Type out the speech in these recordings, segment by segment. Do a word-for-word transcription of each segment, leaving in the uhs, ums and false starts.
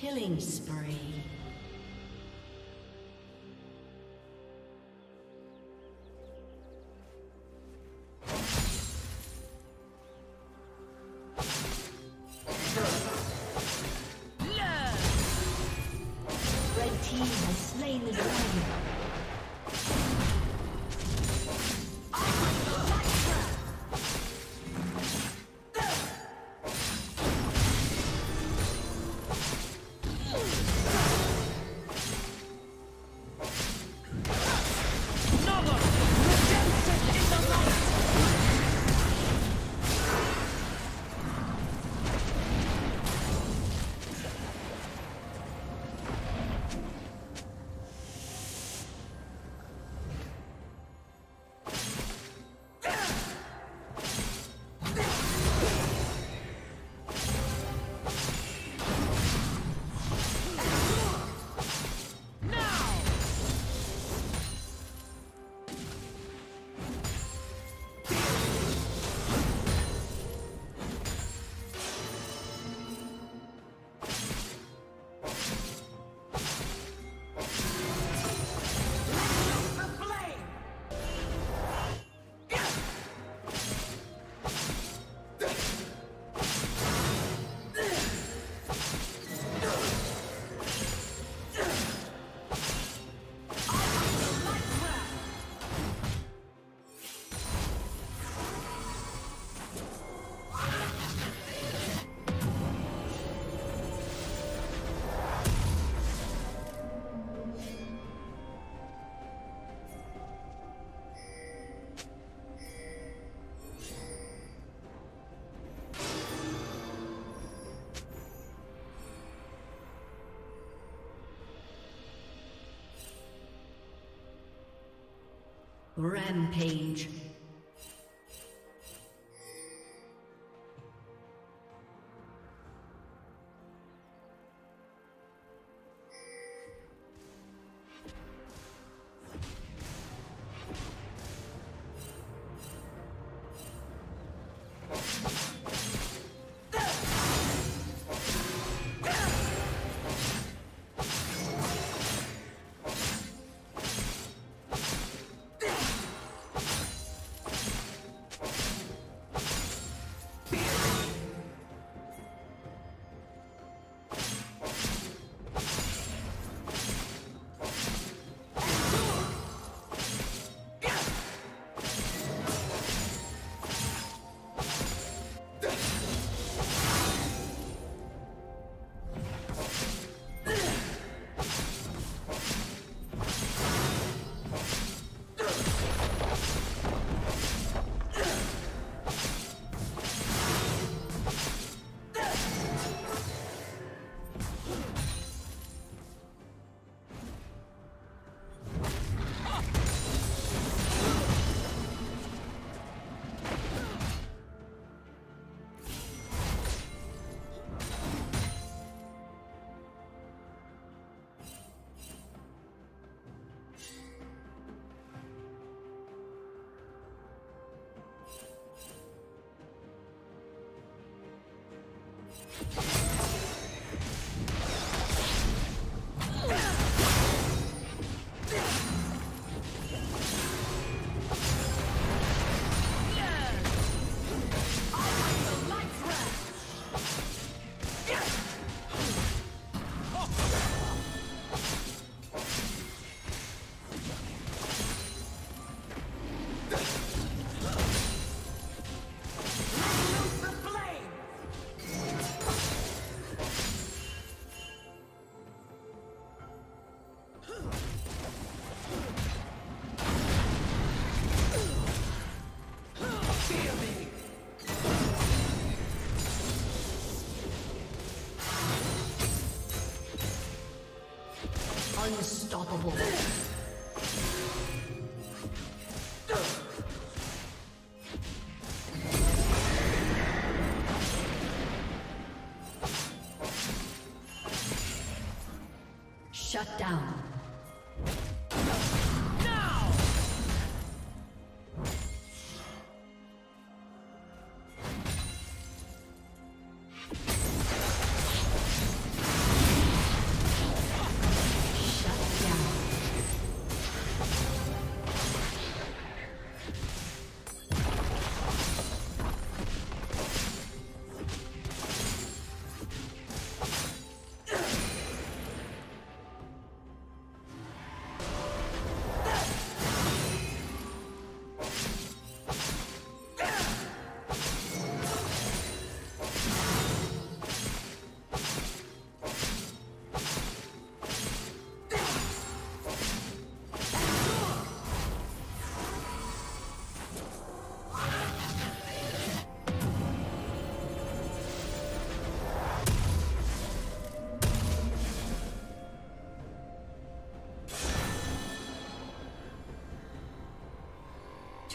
Killing spree. Rampage. Unstoppable. Shut down. Now.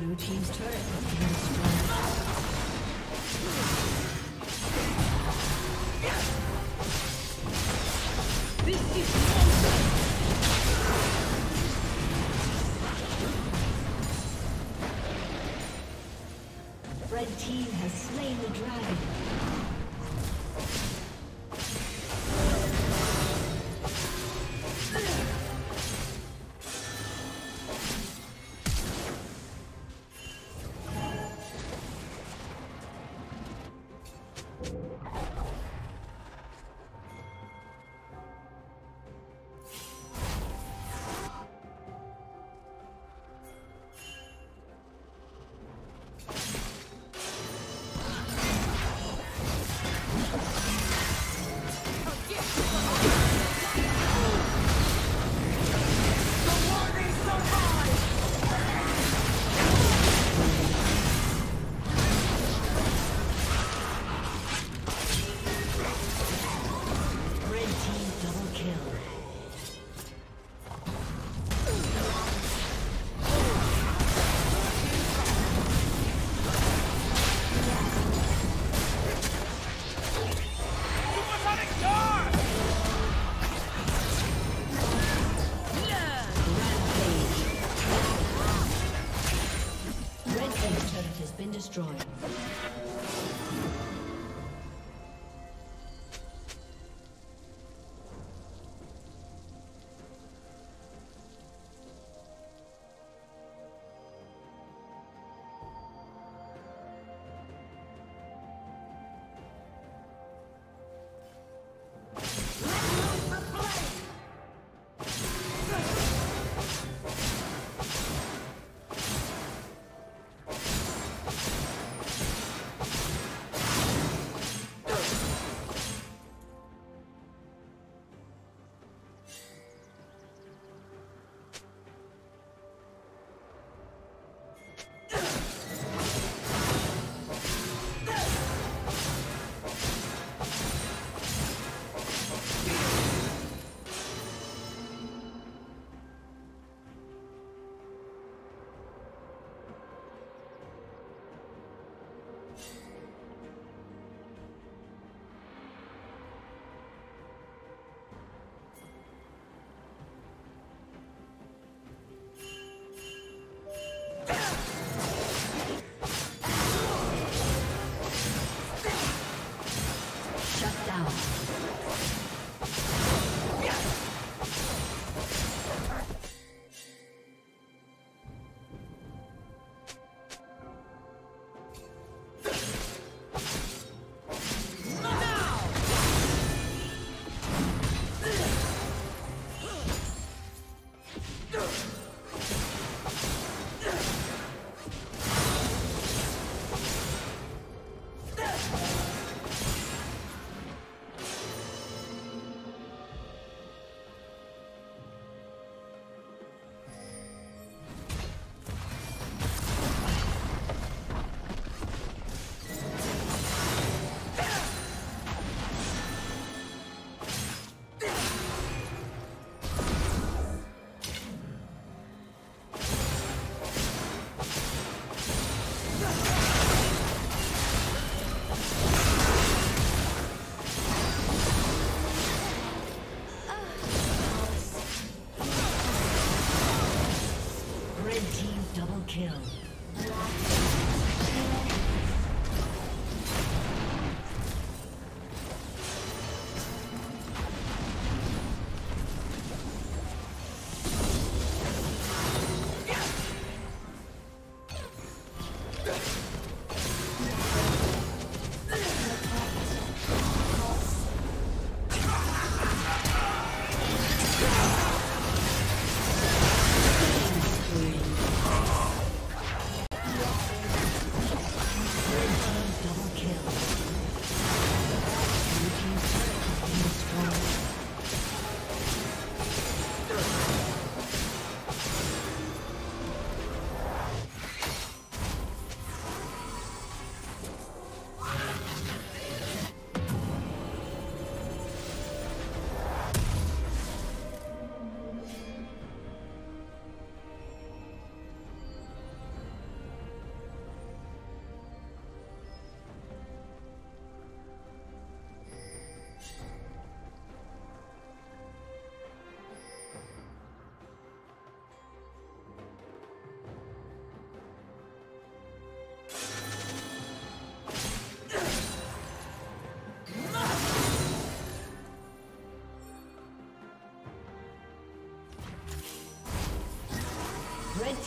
Blue team's turret has been destroyed. This is. Red team has slain the dragon.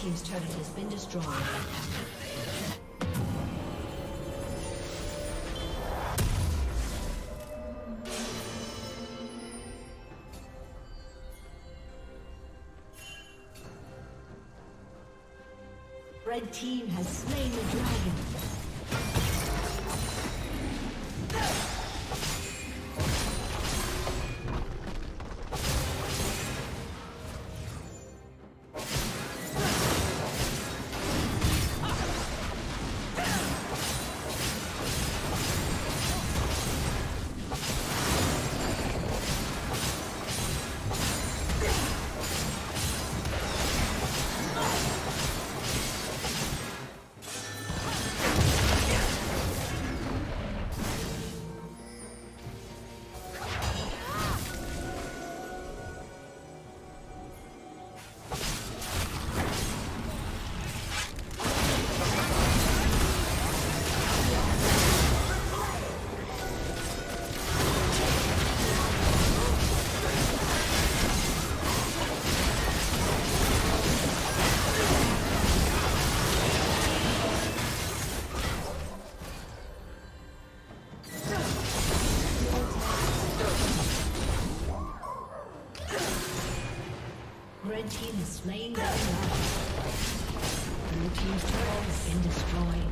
team's turret has been destroyed. Red team has slain the dragon. Laying down. Blue team's turret has been destroyed.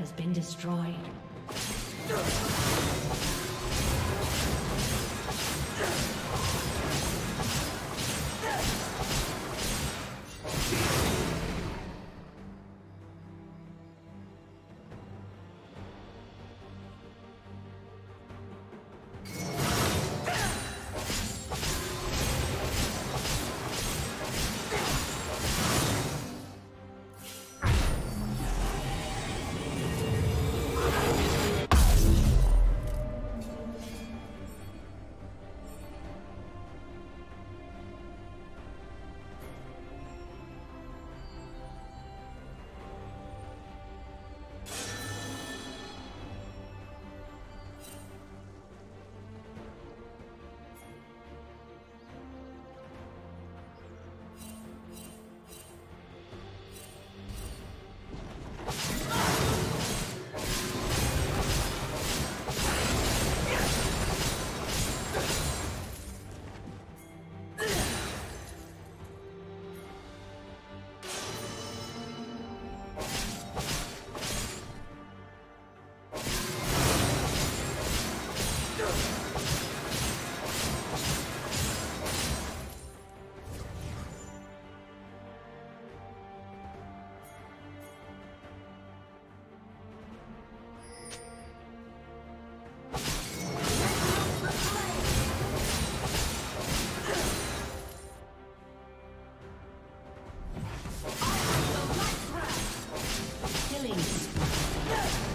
Has been destroyed. Killing.